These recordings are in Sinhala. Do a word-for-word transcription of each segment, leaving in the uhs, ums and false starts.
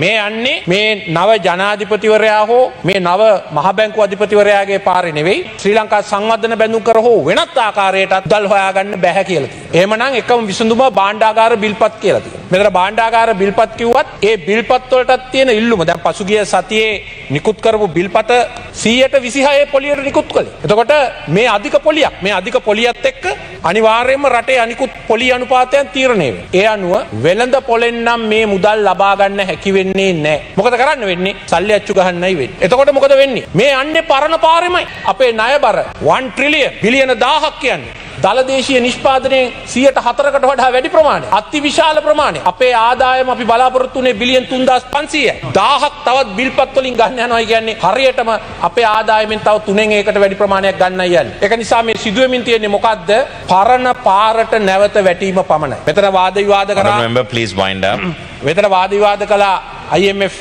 මේ යන්නේ මේ නව ජනාධිපතිවරයා හෝ මේ නව මහ බැංකු අධිපතිවරයාගේ පාරේ නෙවෙයි ශ්‍රී ලංකා සංවර්ධන බැඳුම් කර හෝ වෙනත් ආකාරයකට මුදල් හොයාගන්න බැහැ කියලා තියෙනවා. එහෙමනම් එකම විසඳුම භාණ්ඩාගාර බිල්පත් කියලා තියෙනවා. මෙතන භාණ්ඩාගාර බිල්පත් කිව්වත් ඒ බිල්පත් වලටත් තියෙන ඉල්ලුම දැන් පසුගිය සතියේ නිකුත් කරපු බිල්පත සීයට විසිහය පොලියට නිකුත් කළේ. එතකොට මේ අධික පොලියක් මේ අධික පොලියත් එක්ක අනිවාර්යයෙන්ම රටේ අනිකුත් පොලි අනුපාතයන් තීරණය වෙනවා. ඒ අනුව වෙළඳ පොලෙන් නම් මේ මුදල් ලබා ගන්න හැකි වෙන්නේ නැහැ. මොකද කරන්න වෙන්නේ? සල්ලි අච්චු ගහන්නයි වෙන්නේ. එතකොට මොකද වෙන්නේ? මේ යන්නේ පරණ පාරෙමයි. අපේ ණය බර one trillion බිලියන දහයක් කියන්නේ. දලදේශීය නිෂ්පාදනයේ සීයට හතරකට වඩා වැඩි ප්‍රමාණයක්. අතිවිශාල ප්‍රමාණයක්. අපේ ආදායම අපි බලාපොරොත්තු වුණේ බිලියන තුන්දාස් පන්සීයයි. දහයක් තවත් බිල්පත් වලින් ගන්න යනවා කියන්නේ හරියටම අපේ ආදායමෙන් තව තුනෙන් එකකට වැඩි ප්‍රමාණයක් ගන්නයි යන්නේ. ඒක නිසා මේ සිදුවෙමින් තියෙන්නේ මොකද්ද? පරණ පාරට නැවත වැටීම පමණයි. මෙතන වාද විවාද කරා. Remember please wind up. මෙතන වාද විවාද කළා I M F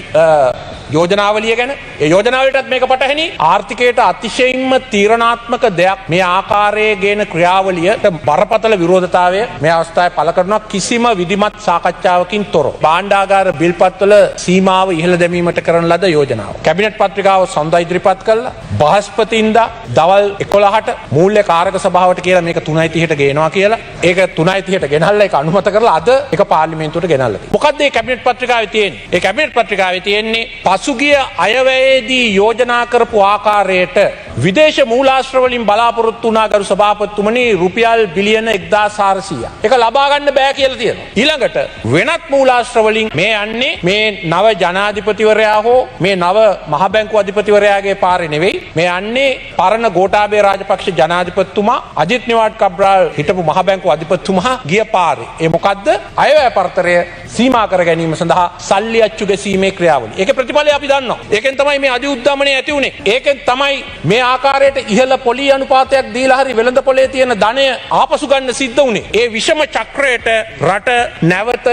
යෝජනාවලිය ගැන ඒ යෝජනාවලටත් මේක පටහැනි ආර්ථිකයට අතිශයින්ම තීරණාත්මක දෙයක් මේ ආකාරයේ ගේන ක්‍රියාවලියට බරපතල විරෝධතාවය මේ අවස්ථාවේ පළ කරනවා කිසිම විධිමත් සාකච්ඡාවකින් තොරව භාණ්ඩාගාර බිල්පත්වල සීමාව ඉහළ දැමීමට කරන ලද යෝජනාව කැබිනට් පත්‍රිකාව සඳහා ඉදිරිපත් කළා බ්‍රහස්පතින්දා දවල් එකොළහට මූල්‍ය කාරක සභාවට කියලා මේක තුනයි තිහට ගේනවා කියලා ඒක තුනයි තිහට ගෙනල්ලා ඒක අනුමත කරලා අද ඒක පාර්ලිමේන්තුවට ගෙනල්ලා තියෙනවා මොකද්ද මේ කැබිනට් පත්‍රිකාවේ තියෙන්නේ ඒ කැබිනට් පත්‍රිකාවේ තියෙන්නේ සුගිය අයවැයේදී යෝජනා කරපු ආකාරයට විදේශ මූලාශ්‍ර වලින් බලාපොරොත්තු වුණා ගරු සභාපතිතුමනි රුපියල් බිලියන එක්දාස් හාරසියයක්. ඒක ලබා ගන්න බෑ කියලා තියෙනවා. ඊළඟට වෙනත් මූලාශ්‍ර වලින් මේ යන්නේ මේ නව ජනාධිපතිවරයා හෝ මේ නව මහ බැංකු අධිපතිවරයාගේ පාරේ නෙවෙයි. මේ යන්නේ පරණ ගෝඨාභය රාජපක්ෂ ජනාධිපතිතුමා අජිත් නිවාඩ් කබ්‍රාල් හිටපු මහ බැංකු අධිපතිතුමා ගිය පාරේ. ඒ මොකද්ද? අයවැය පරතරය සීමා කර ගැනීම සඳහා සල්ලි අච්චු ගැසීමේ ක්‍රියාවලිය. ඒකේ ප්‍රතිඵල අපි දන්නවා. ඒකෙන් තමයි මේ අධි උද්දමනය ඇති උනේ. ඒකෙන් තමයි මේ ආකාරයට ඉහළ පොලි අනුපාතයක් දීලා හරි වෙළඳ පොලේ තියෙන ධනය ආපසු ගන්න සිද්ධ උනේ. ඒ විෂම චක්‍රයට රට නැවත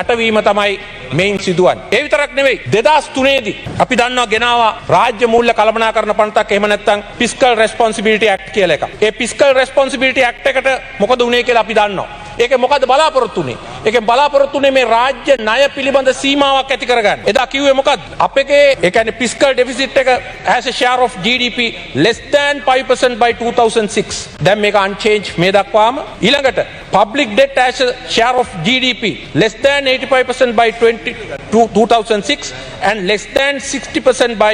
යටවීම තමයි මේන් සිදුවන්නේ. ඒ විතරක් නෙවෙයි දෙදාස් තුනේ දී අපි දන්නවා ගෙනාවා රාජ්‍ය මූල්‍ය කළමනාකරණ පනතක් එහෙම නැත්නම් Fiscal Responsibility Act කියලා එකක්. ඒ Fiscal Responsibility Act එකට මොකද උනේ කියලා අපි දන්නවා. ඒකේ මොකද බලාපොරොත්තු උනේ? ඒකේ බලාපොරොත්තු උනේ මේ රාජ්‍ය ණය පිළිබඳ සීමාවක් ඇති කරගන්න. එදා කිව්වේ මොකද්ද? අපේ ඒ කියන්නේ Fiscal Deficit එක as a share of G D P less than five percent by two thousand six. දැන් මේක unchanged මේ දක්වාම. ඊළඟට public debt as a share of G D P less than eighty-five percent by two thousand six and less than sixty percent by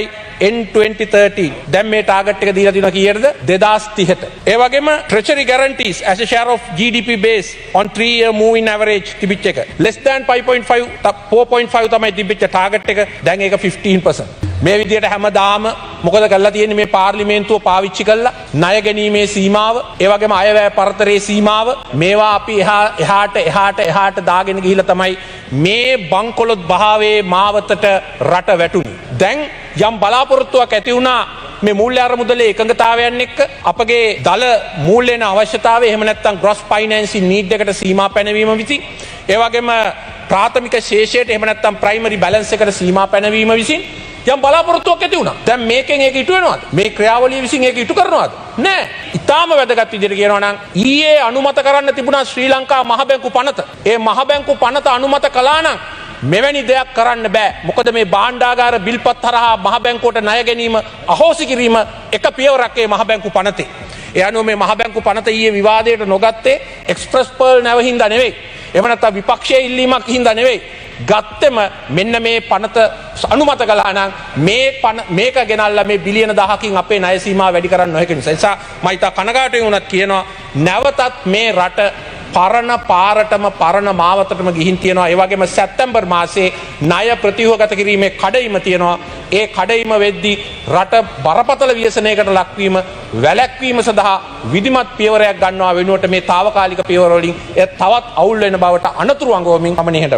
in twenty thirteen. දැන් මේ ටාගට් එක දීලා තියෙනවා කීයටද? දෙදාස් තිහට. ඒ වගේම treasury guarantees as a share of G D P base on three year moving average තිබිච්ච එක less than five point five four point five තමයි තිබිච්ච ටාගට් එක. දැන් ඒක fifteen percent. මේ විදිහට හැමදාම මොකද කරලා තියෙන්නේ මේ පාර්ලිමේන්තුව පාවිච්චි කරලා ණය ගැනීමේ සීමාව ඒ වගේම අයවැය පරතරයේ සීමාව මේවා අපි එහා එහාට එහාට එහාට දාගෙන ගිහිල්ලා තමයි මේ බංකොලොත් භාවයේ මාවතට රට වැටුනේ. දැන් යම් බලාපොරොත්තුවක් ඇති වුණා මේ මූල්‍ය ආර මුදලේ එකඟතාවයන් එක්ක අපගේ දල මූල්‍යන අවශ්‍යතාවය එහෙම නැත්නම් gross financing need එකට සීමා පැනවීම විසින් ඒ වගේම ප්‍රාථමික ශේෂයට එහෙම නැත්නම් primary balance එකට සීමා පැනවීම විසින් යම් බලාපොරොත්තුවක් ඇති වුණා. දැන් මේකෙන් ඒක ඉටු වෙනවද? මේ ක්‍රියාවලිය විසින් ඒක ඉටු කරනවද? නෑ. ඉතාලම වැදගත් විදිහට කියනවා නම් ඊයේ අනුමත කරන්න තිබුණා ශ්‍රී ලංකා මහ බැංකු පනත. ඒ මහ බැංකු පනත අනුමත කළා නම් මෙවැනි දෙයක් කරන්න බෑ. මොකද මේ භාණ්ඩාගාර බිල්පත් හරහා මහ බැංකුවට ණය ගැනීම අහෝසි කිරීම එක පියවරක් ඒ මහ බැංකු පනතේ. ඒ අනුව මේ මහ බැංකු පනත ඊයේ විවාදයට නොගත්තේ Express Pearl නැව හින්දා නෙවෙයි. එහෙම නැත්නම් විපක්ෂයේ ඉල්ලීමක් හින්දා නෙවෙයි. ගත්තෙම මෙන්න මේ පනත අනුමත කළා නම් මේ මේක ගෙනල්ලා මේ බිලියන දහයකින් අපේ ණය සීමාව වැඩි කරන්න ඕන ඒක නිසා. ඒ නිසා මම හිතා කනගාටුවෙන් වුණත් කියනවා නැවතත් මේ රට පරණ පාරටම පරණ මාවතටම ගිහින් තියෙනවා. ඒ වගේම සැප්තැම්බර් මාසේ ණය ප්‍රතිව්‍යුහගත කිරීමේ කඩයිම තියෙනවා. ඒ කඩයිම වෙද්දී රට බරපතල ව්‍යසනයකට ලක්වීම වැළැක්වීම සඳහා විධිමත් පියවරයක් ගන්නවා වෙනුවට මේ తాවකාලික පියවර වලින් එය තවත් අවුල් වෙන බවට අනතුරු අඟවමින් පමණෙහිට